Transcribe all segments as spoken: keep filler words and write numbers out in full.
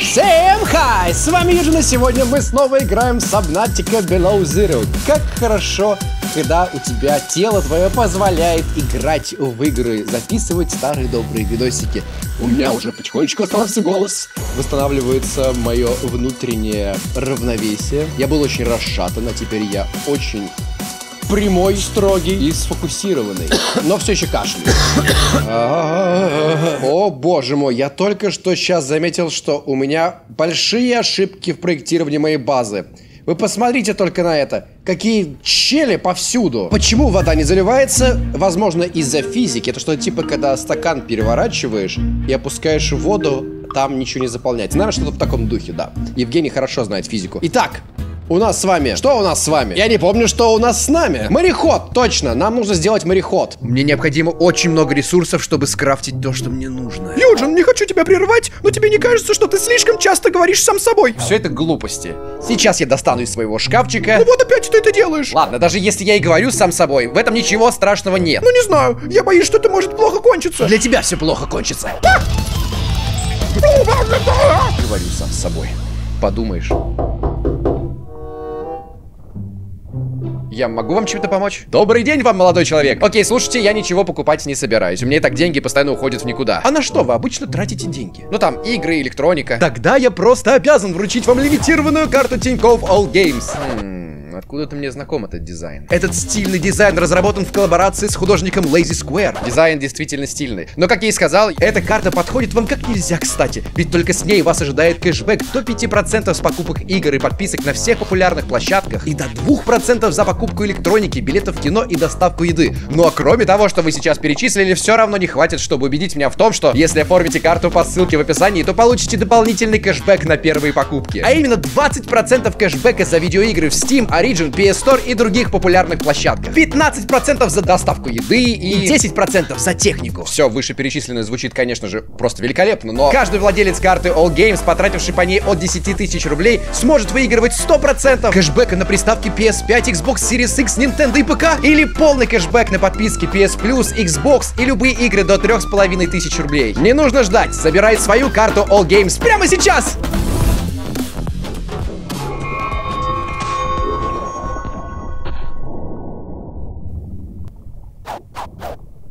Всем хай! С вами Юджин, и сегодня мы снова играем в Subnautica Below Zero. Как хорошо, когда у тебя тело твое позволяет играть в игры, записывать старые добрые видосики. У меня уже потихонечку остался голос. Восстанавливается мое внутреннее равновесие. Я был очень расшатан, а теперь я очень... прямой, строгий и сфокусированный. Но все еще кашляет. О боже мой, я только что сейчас заметил, что у меня большие ошибки в проектировании моей базы. Вы посмотрите только на это. Какие щели повсюду. Почему вода не заливается? Возможно, из-за физики. Это что-то типа, когда стакан переворачиваешь и опускаешь в воду, там ничего не заполняется. Наверное, что-то в таком духе, да. Евгений хорошо знает физику. Итак, у нас с вами... Что у нас с вами? Я не помню, что у нас с нами. Мореход, точно. Нам нужно сделать мореход. Мне необходимо очень много ресурсов, чтобы скрафтить то, что мне нужно. Юджин, не хочу тебя прерывать, но тебе не кажется, что ты слишком часто говоришь сам с собой? Все это глупости. Сейчас я достану из своего шкафчика. Ну вот опять ты это делаешь. Ладно, даже если я и говорю сам с собой, в этом ничего страшного нет. Ну не знаю, я боюсь, что это может плохо кончиться. Для тебя все плохо кончится. Говорю сам с собой. Подумаешь. Я могу вам чем-то помочь? Добрый день вам, молодой человек. Окей, слушайте, я ничего покупать не собираюсь. У меня и так деньги постоянно уходят в никуда. А на что вы обычно тратите деньги? Ну там, игры, электроника. Тогда я просто обязан вручить вам лимитированную карту Тинькофф All Games. Хм, откуда-то мне знаком этот дизайн. Этот стильный дизайн разработан в коллаборации с художником Lazy Square. Дизайн действительно стильный. Но, как я и сказал, эта карта подходит вам как нельзя кстати. Ведь только с ней вас ожидает кэшбэк до пяти процентов с покупок игр и подписок на всех популярных площадках. И до двух процентов за покупку электроники, билетов в кино и доставку еды. Но кроме того, что вы сейчас перечислили, все равно не хватит, чтобы убедить меня в том, что если оформите карту по ссылке в описании, то получите дополнительный кэшбэк на первые покупки. А именно двадцать процентов кэшбэка за видеоигры в Steam, Origin, пи эс Store и других популярных площадках. пятнадцать процентов за доставку еды и... и десять процентов за технику. Все вышеперечисленное звучит, конечно же, просто великолепно, но каждый владелец карты All Games, потративший по ней от десяти тысяч рублей, сможет выигрывать сто процентов кэшбэка на приставки пи эс пять, Xbox, Series X, Nintendo и ПК, или полный кэшбэк на подписки пи эс Plus, Xbox и любые игры до трех с половиной тысяч рублей. Не нужно ждать, забирай свою карту All Games прямо сейчас!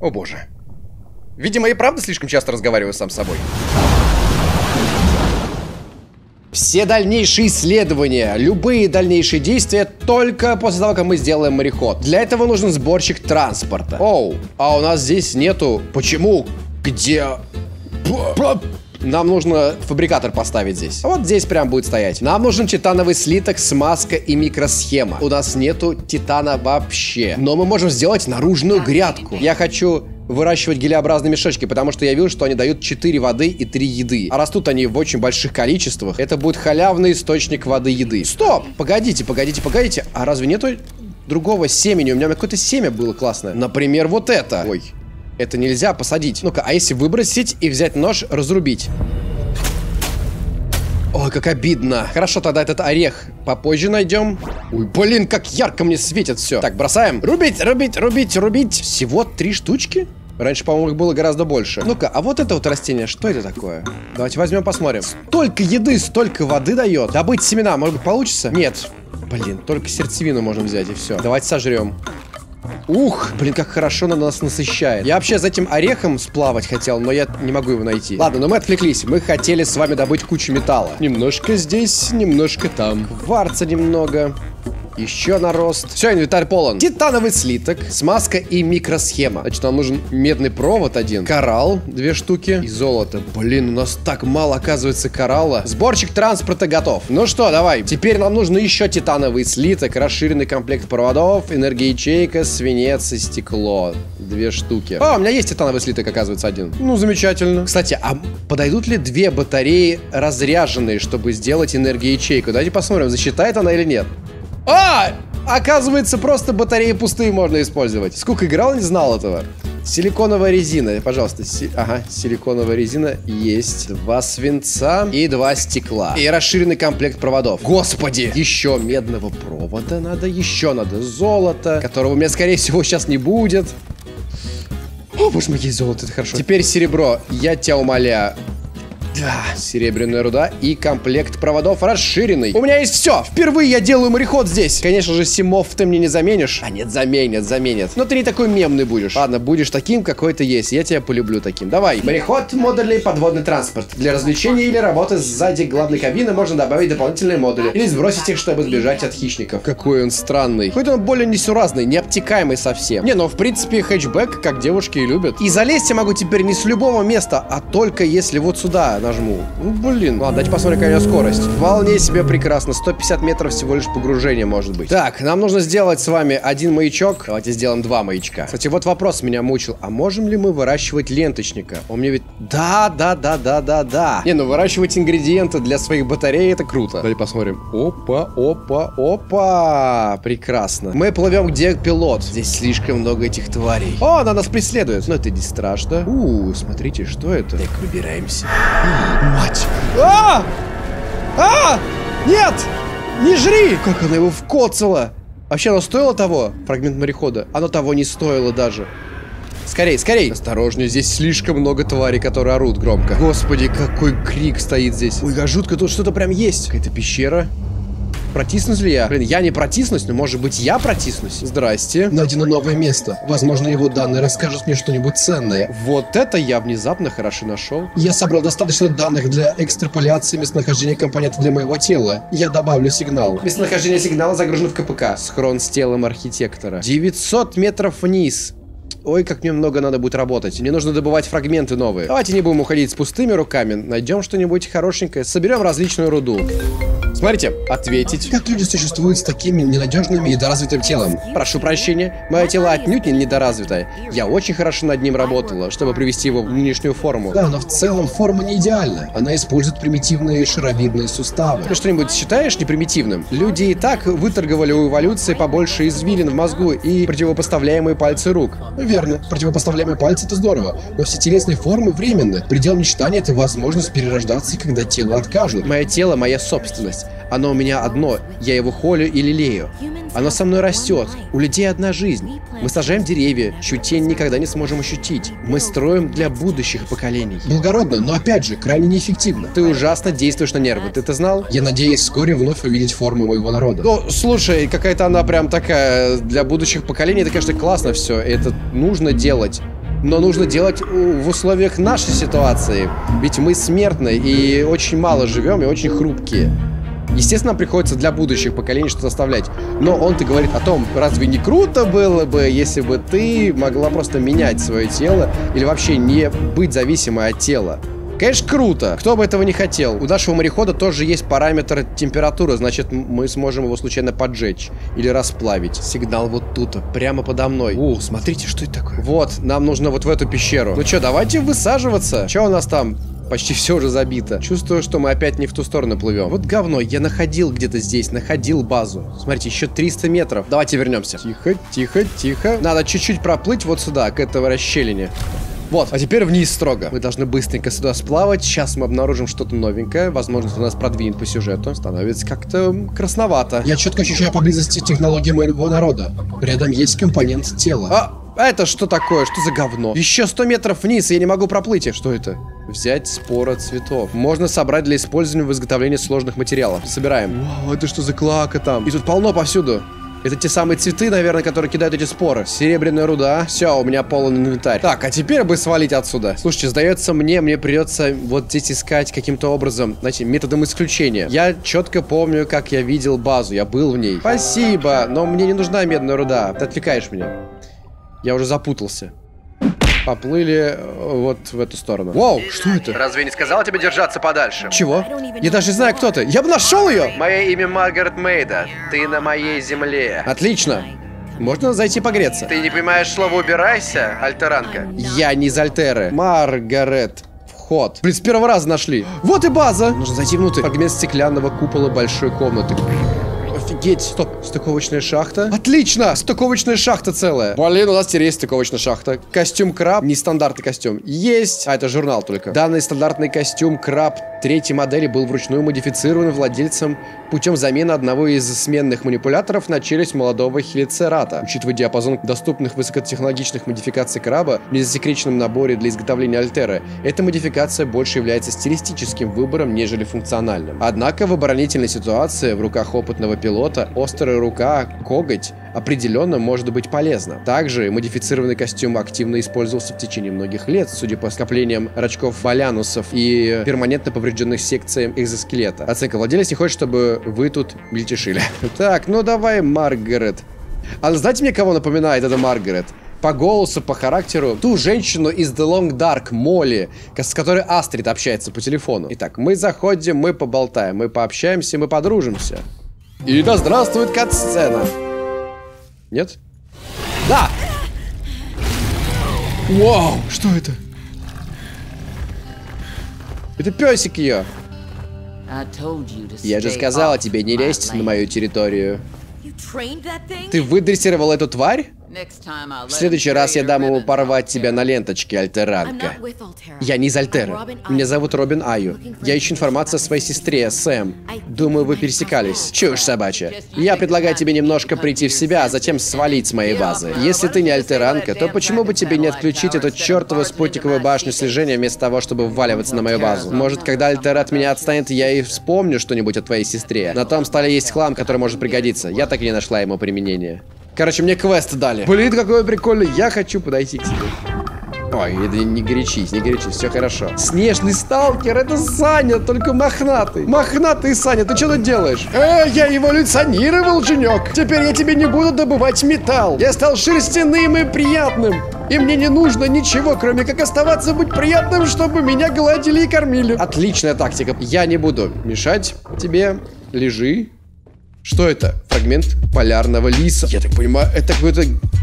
О боже. Видимо, я правда слишком часто разговариваю сам с собой. Все дальнейшие исследования, любые дальнейшие действия только после того, как мы сделаем мореход. Для этого нужен сборщик транспорта. Оу, а у нас здесь нету... Почему? Где? Нам нужно фабрикатор поставить здесь. Вот здесь прям будет стоять. Нам нужен титановый слиток, смазка и микросхема. У нас нету титана вообще. Но мы можем сделать наружную грядку. Я хочу... выращивать гелеобразные мешочки, потому что я вижу, что они дают четыре воды и три еды. А растут они в очень больших количествах. Это будет халявный источник воды еды. Стоп! Погодите, погодите, погодите. А разве нету другого семени? У меня какое-то семя было классное. Например, вот это. Ой, это нельзя посадить. Ну-ка, а если выбросить и взять нож, разрубить? Ой, как обидно. Хорошо, тогда этот орех попозже найдем. Ой, блин, как ярко мне светит все. Так, бросаем. Рубить, рубить, рубить, рубить. Всего три штучки? Раньше, по-моему, их было гораздо больше. Ну-ка, а вот это вот растение, что это такое? Давайте возьмем, посмотрим. Столько еды, столько воды дает. Добыть семена, может быть, получится? Нет. Блин, только сердцевину можно взять, и все. Давайте сожрем. Ух, блин, как хорошо она нас насыщает. Я вообще за этим орехом сплавать хотел, но я не могу его найти. Ладно, но мы отвлеклись. Мы хотели с вами добыть кучу металла. Немножко здесь, немножко там. Кварца немного. Еще нарост. Все, инвентарь полон. Титановый слиток, смазка и микросхема. Значит, нам нужен медный провод один, коралл, две штуки и золото. Блин, у нас так мало, оказывается, коралла. Сборщик транспорта готов. Ну что, давай. Теперь нам нужно еще титановый слиток, расширенный комплект проводов, энергоячейка, свинец и стекло. Две штуки. А, у меня есть титановый слиток, оказывается, один. Ну, замечательно. Кстати, а подойдут ли две батареи разряженные, чтобы сделать энергоячейку? Давайте посмотрим, засчитает она или нет. А! Оказывается, просто батареи пустые можно использовать. Сколько играл, не знал этого. Силиконовая резина, пожалуйста. Си... Ага, силиконовая резина есть. Два свинца и два стекла. И расширенный комплект проводов. Господи! Еще медного провода надо, еще надо золото, которого у меня, скорее всего, сейчас не будет. О, боже мой, есть золото, это хорошо. Теперь серебро, я тебя умоляю. Да, серебряная руда и комплект проводов расширенный. У меня есть все. Впервые я делаю мореход здесь. Конечно же, симов ты мне не заменишь. А нет, заменят, заменят. Но ты не такой мемный будешь. Ладно, будешь таким, какой ты есть. Я тебя полюблю таким. Давай. Мореход — модульный подводный транспорт. Для развлечения или работы сзади главной кабины можно добавить дополнительные модули. Или сбросить их, чтобы сбежать от хищников. Какой он странный. Хоть он более несуразный, необтекаемый совсем. Не, но в принципе хэтчбэк, как девушки и любят. И залезть я могу теперь не с любого места, а только если вот сюда нажму. Ну, блин. Ладно, давайте посмотрим, какая у меня скорость. Вполне себе прекрасно. сто пятьдесят метров всего лишь погружение может быть. Так, нам нужно сделать с вами один маячок. Давайте сделаем два маячка. Кстати, вот вопрос меня мучил. А можем ли мы выращивать ленточника? Он мне ведь... Да, да, да, да, да, да. Не, ну выращивать ингредиенты для своих батарей — это круто. Давайте посмотрим. Опа, опа, опа. Прекрасно. Мы плывем, где пилот. Здесь слишком много этих тварей. О, она нас преследует. Но это не страшно. У, смотрите, что это? Так, выбираемся. Мать! А! А! Нет! Не жри! Как она его вкоцала! Вообще, оно стоило того? Фрагмент морехода. Оно того не стоило даже. Скорей, скорей! Осторожнее, здесь слишком много тварей, которые орут громко. Господи, какой крик стоит здесь. Ой, как жутко, тут что-то прям есть. Какая-то пещера. Протиснусь ли я? Блин, я не протиснусь, но может быть я протиснусь. Здрасте. Найдено новое место. Возможно, его данные расскажут мне что-нибудь ценное. Вот это я внезапно хорошо нашел. Я собрал достаточно данных для экстраполяции местонахождения компонента для моего тела. Я добавлю сигнал. Местонахождение сигнала загружено в КПК. Схрон с телом архитектора. девятьсот метров вниз. Ой, как мне много надо будет работать. Мне нужно добывать фрагменты новые. Давайте не будем уходить с пустыми руками. Найдем что-нибудь хорошенькое. Соберем различную руду. Смотрите, ответить. Как люди существуют с такими ненадежными и недоразвитым телом? Прошу прощения, мое тело отнюдь не недоразвитое. Я очень хорошо над ним работала, чтобы привести его в нынешнюю форму. Да, но в целом форма не идеальна. Она использует примитивные шаровидные суставы. Ты что-нибудь считаешь непримитивным? Люди и так выторговали у эволюции побольше извилин в мозгу и противопоставляемые пальцы рук. Верно, противопоставляемые пальцы — это здорово, но все телесные формы временны. Предел мечтания — это возможность перерождаться, когда тело откажут. Мое тело — моя собственность. Оно у меня одно, я его холю и лелею. Оно со мной растет. У людей одна жизнь. Мы сажаем деревья, чью тень никогда не сможем ощутить. Мы строим для будущих поколений. Благородно, но опять же, крайне неэффективно. Ты ужасно действуешь на нервы, ты это знал? Я надеюсь вскоре вновь увидеть форму моего народа. Ну, слушай, какая-то она прям такая для будущих поколений. Это, конечно, классно все, это нужно делать. Но нужно делать в условиях нашей ситуации. Ведь мы смертны и очень мало живем, и очень хрупкие. Естественно, нам приходится для будущих поколений что-то оставлять. Но он-то говорит о том, разве не круто было бы, если бы ты могла просто менять свое тело или вообще не быть зависимой от тела. Конечно, круто. Кто бы этого не хотел. У нашего морехода тоже есть параметр температуры. Значит, мы сможем его случайно поджечь или расплавить. Сигнал вот тут, прямо подо мной. Ух, смотрите, что это такое. Вот, нам нужно вот в эту пещеру. Ну что, давайте высаживаться. Что у нас там? Почти все уже забито. Чувствую, что мы опять не в ту сторону плывем. Вот говно, я находил где-то здесь, находил базу. Смотрите, еще триста метров. Давайте вернемся. Тихо, тихо, тихо. Надо чуть-чуть проплыть вот сюда, к этой расщелине. Вот, а теперь вниз строго. Мы должны быстренько сюда сплавать. Сейчас мы обнаружим что-то новенькое. Возможно, у нас продвинет по сюжету. Становится как-то красновато. Я четко ощущаю поблизости технологии моего народа. Рядом есть компонент тела. А! А это что такое? Что за говно? Еще сто метров вниз, я не могу проплыть. Что это? Взять спора цветов. Можно собрать для использования в изготовлении сложных материалов. Собираем. Вау, это что за клака там? И тут полно повсюду. Это те самые цветы, наверное, которые кидают эти споры. Серебряная руда. Все, у меня полон инвентарь. Так, а теперь бы свалить отсюда. Слушайте, сдается мне, мне придется вот здесь искать каким-то образом, знаете, методом исключения. Я четко помню, как я видел базу, я был в ней. Спасибо, но мне не нужна медная руда. Ты отвлекаешь меня. Я уже запутался. Поплыли вот в эту сторону. Вау, что это? Разве не сказал тебе держаться подальше? Чего? Я даже не знаю, кто ты. Я бы нашел ее! Мое имя Маргарет Мейда. Ты на моей земле. Отлично. Можно зайти погреться. Ты не понимаешь слово «убирайся», альтеранка? Я не из Альтеры. Маргарет. Вход. Блин, с первого раза нашли. Вот и база. Нужно зайти внутрь. Фрагмент стеклянного купола большой комнаты. Офигеть. Стоп. Стыковочная шахта. Отлично. Стыковочная шахта целая. Блин, у нас теперь есть стыковочная шахта. Костюм краб. Нестандартный костюм. Есть. А, это журнал только. Данный стандартный костюм краб третьей модели был вручную модифицирован владельцем путем замены одного из сменных манипуляторов на челюсть молодого хелицерата. Учитывая диапазон доступных высокотехнологичных модификаций краба в незасекреченном наборе для изготовления Альтеры, эта модификация больше является стилистическим выбором, нежели функциональным. Однако в оборонительной ситуации в руках опытного пилота острая рука, коготь, определенно может быть полезна. Также модифицированный костюм активно использовался в течение многих лет, судя по скоплениям рачков валянусов и перманентно поврежденных секциям экзоскелета. Оценка: владелец не хочет, чтобы вы тут мельтешили. Так, ну давай, Маргарет. А знаете, мне кого напоминает эта Маргарет? По голосу, по характеру, ту женщину из The Long Dark, Молли, с которой Астрид общается по телефону. Итак, мы заходим, мы поболтаем, мы пообщаемся, мы подружимся. И да здравствует кат-сцена. Нет? Да! Вау! Что это? Это песик ее. Я же сказала тебе не лезть на мою территорию. Ты выдрессировал эту тварь? В следующий раз я дам ему порвать тебя на ленточке, Альтеранка. Я не из Альтеры. Меня зовут Робин Айо. Я ищу информацию о своей сестре, Сэм. Думаю, вы пересекались. Чушь собачья. Я предлагаю тебе немножко прийти в себя, а затем свалить с моей базы. Если ты не Альтеранка, то почему бы тебе не отключить эту чертову спутниковую башню слежения вместо того, чтобы вваливаться на мою базу? Может, когда Альтера от меня отстанет, я и вспомню что-нибудь о твоей сестре. На том столе есть хлам, который может пригодиться. Я так и не нашла ему применения. Короче, мне квест дали. Блин, какой прикольный. Я хочу подойти к себе. Ой, не горячись, не горячись, все хорошо. Снежный сталкер, это Саня, только мохнатый. Мохнатый, Саня, ты что тут делаешь? Э, я эволюционировал, женек. Теперь я тебе не буду добывать металл. Я стал шерстяным и приятным. И мне не нужно ничего, кроме как оставаться быть приятным, чтобы меня гладили и кормили. Отличная тактика. Я не буду мешать тебе. Лежи. Что это? Фрагмент полярного лиса. Я так понимаю, это какой-то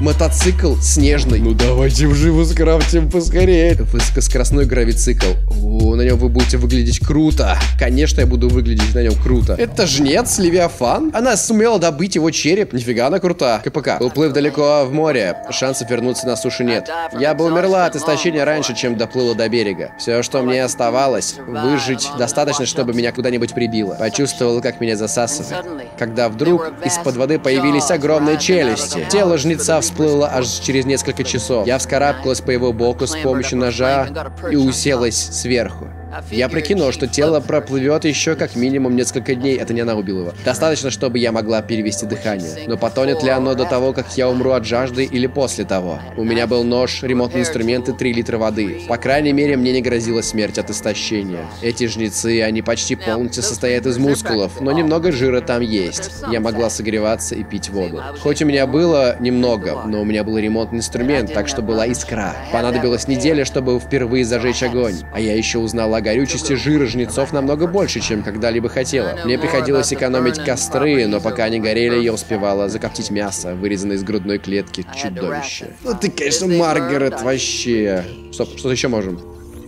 мотоцикл снежный. Ну давайте вживую скрафтим поскорее. Высокоскоростной гравицикл. О, на нем вы будете выглядеть круто. Конечно, я буду выглядеть на нем круто. Это жнец, Левиафан. Она сумела добыть его череп. Нифига она крута. КПК. Уплыв далеко в море. Шансов вернуться на сушу нет. Я бы умерла от истощения раньше, чем доплыла до берега. Все, что мне оставалось, выжить достаточно, чтобы меня куда-нибудь прибило. Почувствовала, как меня засасывает. Когда вдруг из-под воды появились огромные челюсти. Тело жнеца всплыло аж через несколько часов. Я вскарабкалась по его боку с помощью ножа и уселась сверху. Я прикинул, что тело проплывет еще как минимум несколько дней. Это не она убила его. Достаточно, чтобы я могла перевести дыхание. Но потонет ли оно до того, как я умру от жажды, или после того? У меня был нож, ремонтные инструменты, три литра воды. По крайней мере, мне не грозила смерть от истощения. Эти жнецы, они почти полностью состоят из мускулов, но немного жира там есть. Я могла согреваться и пить воду. Хоть у меня было немного, но у меня был ремонтный инструмент, так что была искра. Понадобилась неделя, чтобы впервые зажечь огонь. А я еще узнала о горючести жира жнецов намного больше, чем когда-либо хотела. Мне приходилось экономить костры, но пока они горели, я успевала закоптить мясо, вырезанное из грудной клетки чудовище. Ну ты, конечно, Маргарет, вообще. Стоп, что-то еще можем.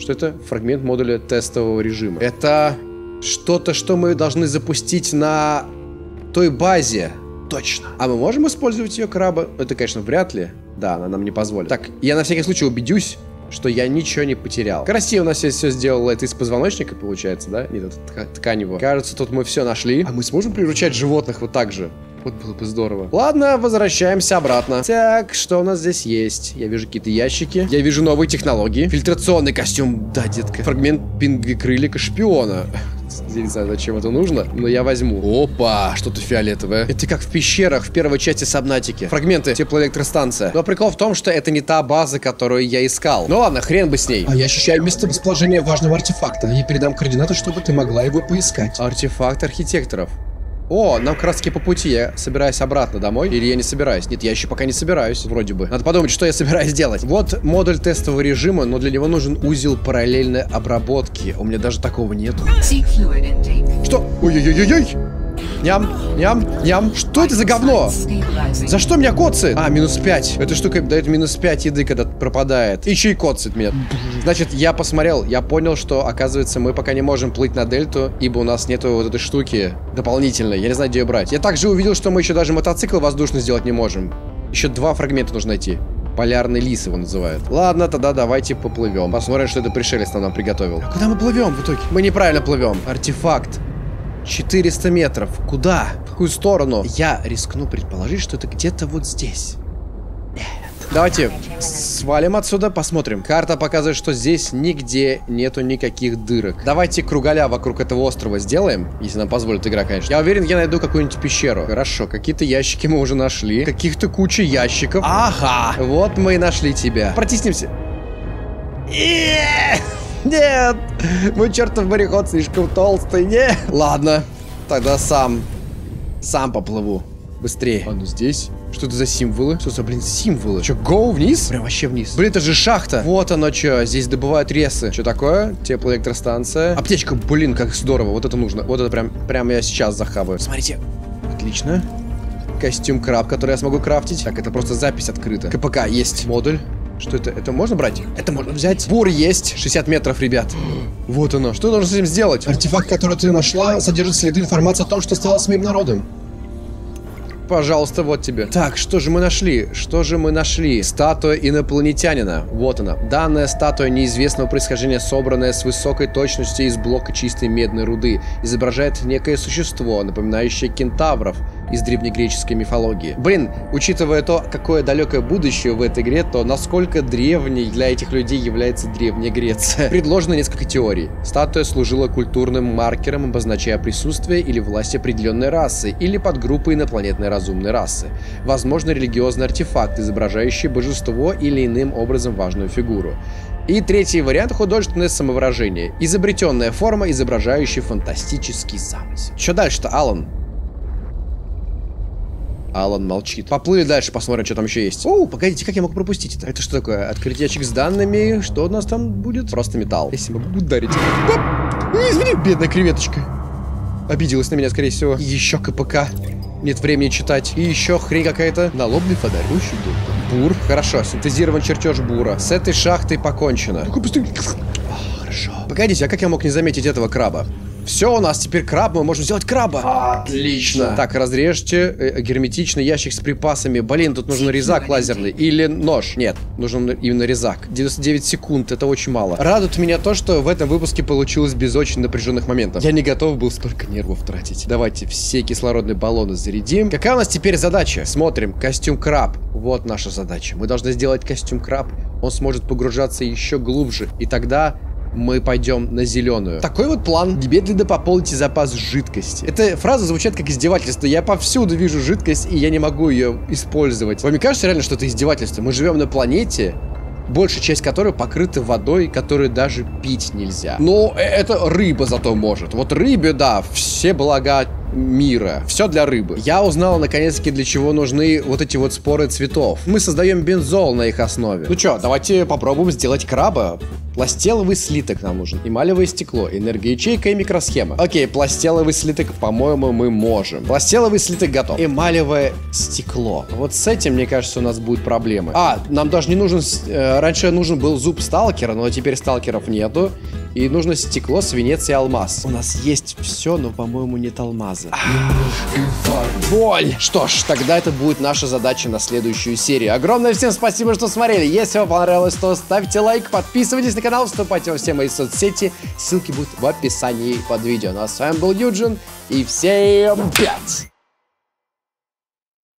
Что это? Фрагмент модуля тестового режима. Это что-то, что мы должны запустить на той базе. Точно. А мы можем использовать ее краба? Это, конечно, вряд ли. Да, она нам не позволит. Так, я на всякий случай убедюсь, что я ничего не потерял. Красиво у нас здесь все сделало. Это из позвоночника получается, да? Нет, это тканево. Кажется, тут мы все нашли. А мы сможем приручать животных вот так же? Вот было бы здорово. Ладно, возвращаемся обратно. Так, что у нас здесь есть? Я вижу какие-то ящики. Я вижу новые технологии. Фильтрационный костюм. Да, детка. Фрагмент пингвикрылика шпиона. Не знаю, зачем это нужно, но я возьму. Опа, что-то фиолетовое. Это как в пещерах в первой части Subnautica. Фрагменты, теплоэлектростанция. Но прикол в том, что это не та база, которую я искал. Ну ладно, хрен бы с ней. А я ощущаю месторасположение важного артефакта. Я передам координаты, чтобы ты могла его поискать. Артефакт архитекторов. О, нам как раз таки по пути. Я собираюсь обратно домой. Или я не собираюсь? Нет, я еще пока не собираюсь, вроде бы. Надо подумать, что я собираюсь делать. Вот модуль тестового режима, но для него нужен узел параллельной обработки. У меня даже такого нету. Что? Ой-ой-ой-ой-ой! Ням, ням, ням. Что это за говно? За что меня коцает? А, минус пять. Эта штука дает минус пять еды, когда пропадает. Еще и коцает меня. Значит, я посмотрел, я понял, что, оказывается, мы пока не можем плыть на дельту, ибо у нас нету вот этой штуки дополнительной. Я не знаю, где ее брать. Я также увидел, что мы еще даже мотоцикл воздушный сделать не можем. Еще два фрагмента нужно найти. Полярный лис его называют. Ладно, тогда давайте поплывем. Посмотрим, что это пришелец нам приготовил. А куда мы плывем в итоге? Мы неправильно плывем. Артефакт. четыреста метров. Куда? В какую сторону? Я рискну предположить, что это где-то вот здесь. Давайте свалим отсюда, посмотрим. Карта показывает, что здесь нигде нету никаких дырок. Давайте кругаля вокруг этого острова сделаем, если нам позволит игра, конечно. Я уверен, я найду какую-нибудь пещеру. Хорошо, какие-то ящики мы уже нашли. Каких-то куча ящиков. Ага, вот мы и нашли тебя. Протиснемся. Нет, мой чертов мореход слишком толстый, не. Ладно, тогда сам, сам поплыву. Быстрее. Он здесь. Что это за символы? Что за, блин, символы? Че, гоу вниз? Прям вообще вниз. Блин, это же шахта. Вот оно что. Здесь добывают ресы. Что такое? Теплоэлектростанция. Аптечка, блин, как здорово. Вот это нужно. Вот это прям, прям я сейчас захаваю. Смотрите. Отлично. Костюм краб, который я смогу крафтить. Так, это просто запись открыта. КПК есть. Модуль. Что это? Это можно брать? Это можно взять. Бур есть. шестьдесят метров, ребят. Вот оно. Что нужно с этим сделать? Артефакт, который ты нашла, содержит следы информации о том, что стало с моим народом. Пожалуйста, вот тебе. Так, что же мы нашли? Что же мы нашли? Статуя инопланетянина. Вот она. Данная статуя неизвестного происхождения, собранная с высокой точностью из блока чистой медной руды, изображает некое существо, напоминающее кентавров из древнегреческой мифологии. Блин, учитывая то, какое далекое будущее в этой игре, то насколько древней для этих людей является Древняя Греция. Предложено несколько теорий. Статуя служила культурным маркером, обозначая присутствие или власть определенной расы, или подгруппы инопланетной разумной расы. Возможно, религиозный артефакт, изображающий божество или иным образом важную фигуру. И третий вариант — художественное самовыражение. Изобретенная форма, изображающая фантастический замысел. Что дальше-то, Алан? Алан молчит. Поплыли дальше, посмотрим, что там еще есть. О, погодите, как я мог пропустить это? Это что такое? Открыть ящик с данными. Что у нас там будет? Просто металл. Если могу ударить. Извини, бедная креветочка. Обиделась на меня, скорее всего. Еще КПК. Нет времени читать. И еще хрень какая-то. Налобный фонарь. Бур. Хорошо, синтезирован чертеж бура. С этой шахтой покончено. Такой пустый. Хорошо. Погодите, а как я мог не заметить этого краба? Все, у нас теперь краб, мы можем сделать краба. Отлично. Так, разрежьте герметичный ящик с припасами. Блин, тут нужен резак лазерный или нож. Нет, нужен именно резак. девяносто девять секунд, это очень мало. Радует меня то, что в этом выпуске получилось без очень напряженных моментов. Я не готов был столько нервов тратить. Давайте все кислородные баллоны зарядим. Какая у нас теперь задача? Смотрим, костюм краб. Вот наша задача. Мы должны сделать костюм краб. Он сможет погружаться еще глубже. И тогда... мы пойдем на зеленую. Такой вот план. Немедленно пополните запас жидкости. Эта фраза звучит как издевательство. Я повсюду вижу жидкость, и я не могу ее использовать. Вам не кажется реально, что это издевательство? Мы живем на планете, большая часть которой покрыта водой, которую даже пить нельзя. Но это рыба зато может. Вот рыбе, да, все блага мира. Все для рыбы. Я узнал, наконец-таки, для чего нужны вот эти вот споры цветов. Мы создаем бензол на их основе. Ну чё, давайте попробуем сделать краба. Пластиловый слиток нам нужен. Эмалевое стекло, энергоячейка и микросхема. Окей, пластиловый слиток, по-моему, мы можем. Пластиловый слиток готов. Эмалевое стекло. Вот с этим, мне кажется, у нас будут проблемы. А, нам даже не нужен... Э, раньше нужен был зуб сталкера, но теперь сталкеров нету. И нужно стекло, свинец и алмаз. У нас есть все, но, по-моему, нет алмаза. Боль! Что ж, тогда это будет наша задача на следующую серию. Огромное всем спасибо, что смотрели. Если вам понравилось, то ставьте лайк, подписывайтесь на канал, вступайте во все мои соцсети. Ссылки будут в описании под видео. Ну а с вами был Юджин, и всем пять!